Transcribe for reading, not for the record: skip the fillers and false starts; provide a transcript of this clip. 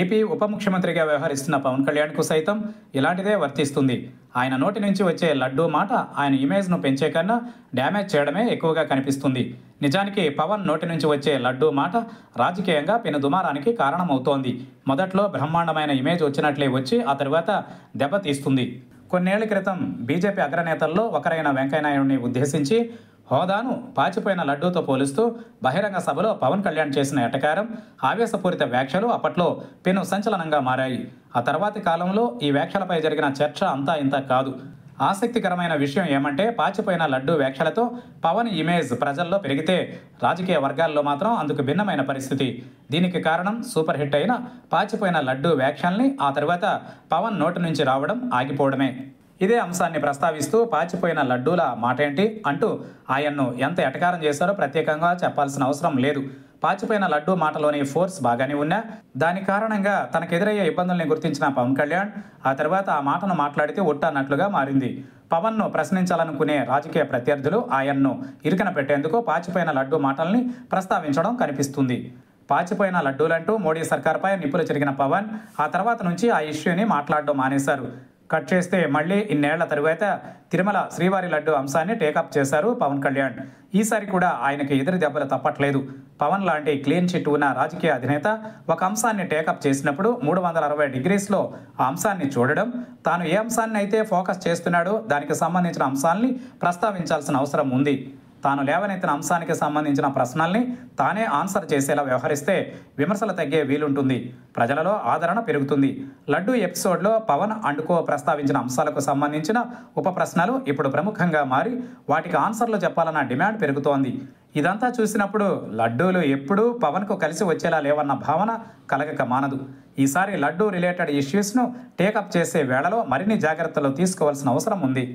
AP ఉప ముఖ్యమంత్రిగా వ్యవహరిస్తున్న పవన్ కళ్యాణ్కు సైతం ఇలాంటిదే వర్తిస్తుంది. ఆయన నోటి నుంచి వచ్చే లడ్డూ మాట ఆయన ఇమేజ్ను పెంచే కన్నా డ్యామేజ్ చేయడమే ఎక్కువగా కనిపిస్తుంది. నిజానికి పవన్ నోటి నుంచి వచ్చే లడ్డూ మాట రాజకీయంగా పెను దుమారానికి కారణమవుతోంది. మొదట్లో బ్రహ్మాండమైన ఇమేజ్ వచ్చినట్లే వచ్చి ఆ తర్వాత దెబ్బతీస్తుంది. కొన్నేళ్ల క్రితం బీజేపీ అగ్రనేతల్లో ఒకరైన వెంకయ్యనాయుడిని ఉద్దేశించి హోదాను పాచిపోయిన లడ్డూతో పోలుస్తూ బహిరంగ సభలో పవన్ కళ్యాణ్ చేసిన ఎటకారం, ఆవేశపూరిత వ్యాఖ్యలు అప్పట్లో పెను సంచలనంగా మారాయి. ఆ తర్వాతి కాలంలో ఈ వ్యాఖ్యలపై జరిగిన చర్చ అంతా ఇంత కాదు. ఆసక్తికరమైన విషయం ఏమంటే, పాచిపోయిన లడ్డూ వ్యాఖ్యలతో పవన్ ఇమేజ్ ప్రజల్లో పెరిగితే రాజకీయ వర్గాల్లో మాత్రం అందుకు భిన్నమైన పరిస్థితి. దీనికి కారణం సూపర్ హిట్ అయిన పాచిపోయిన లడ్డూ వ్యాఖ్యల్ని ఆ తర్వాత పవన్ నోటి నుంచి రావడం ఆగిపోవడమే. ఇదే అంశాన్ని ప్రస్తావిస్తూ పాచిపోయిన లడ్డూల మాటేంటి అంటూ ఆయన్ను ఎంత ఎటకారం చేశారో ప్రత్యేకంగా చెప్పాల్సిన అవసరం లేదు. పాచిపోయిన లడ్డూ మాటలోని ఫోర్స్ బాగానే ఉన్నా దాని కారణంగా తనకెదురయ్యే ఇబ్బందుల్ని గుర్తించిన పవన్ కళ్యాణ్ ఆ తర్వాత ఆ మాటను మాట్లాడితే ఒట్టన్నట్లుగా మారింది. పవన్ను ప్రశ్నించాలనుకునే రాజకీయ ప్రత్యర్థులు ఆయన్ను ఇరుకన పెట్టేందుకు పాచిపోయిన లడ్డూ మాటల్ని ప్రస్తావించడం కనిపిస్తుంది. పాచిపోయిన లడ్డూలంటూ మోడీ సర్కార్పై నిప్పులు చెరిగిన పవన్ ఆ తర్వాత నుంచి ఆ ఇష్యూని మాట్లాడడం మానేశారు. కట్ చేస్తే మళ్ళీ ఇన్నేళ్ల తరువాత తిరుమల శ్రీవారి లడ్డు అంశాన్ని టేకప్ చేశారు పవన్ కళ్యాణ్. ఈసారి కూడా ఆయనకి ఎదురు దెబ్బలు తప్పట్లేదు. పవన్ లాంటి క్లీన్ చిట్ ఉన్న రాజకీయ అధినేత ఒక అంశాన్ని టేకప్ చేసినప్పుడు 360 డిగ్రీస్లో ఆ అంశాన్ని చూడడం, తాను ఏ అంశాన్ని అయితే ఫోకస్ చేస్తున్నాడో దానికి సంబంధించిన అంశాలని ప్రస్తావించాల్సిన అవసరం ఉంది. తాను లేవనెత్తిన అంశానికి సంబంధించిన ప్రశ్నల్ని తానే ఆన్సర్ చేసేలా వ్యవహరిస్తే విమర్శలు తగ్గే వీలుంటుంది, ప్రజలలో ఆదరణ పెరుగుతుంది. లడ్డూ ఎపిసోడ్లో పవన్ అండ్ కో ప్రస్తావించిన అంశాలకు సంబంధించిన ఉప ప్రశ్నలు ఇప్పుడు ప్రముఖంగా మారి వాటికి ఆన్సర్లు చెప్పాలన్న డిమాండ్ పెరుగుతోంది. ఇదంతా చూసినప్పుడు లడ్డూలు ఎప్పుడూ పవన్కు కలిసి వచ్చేలా లేవన్న భావన కలగక మానదు. ఈసారి లడ్డూ రిలేటెడ్ ఇష్యూస్ను టేకప్ చేసే వేళలో మరిన్ని జాగ్రత్తలు తీసుకోవాల్సిన అవసరం ఉంది.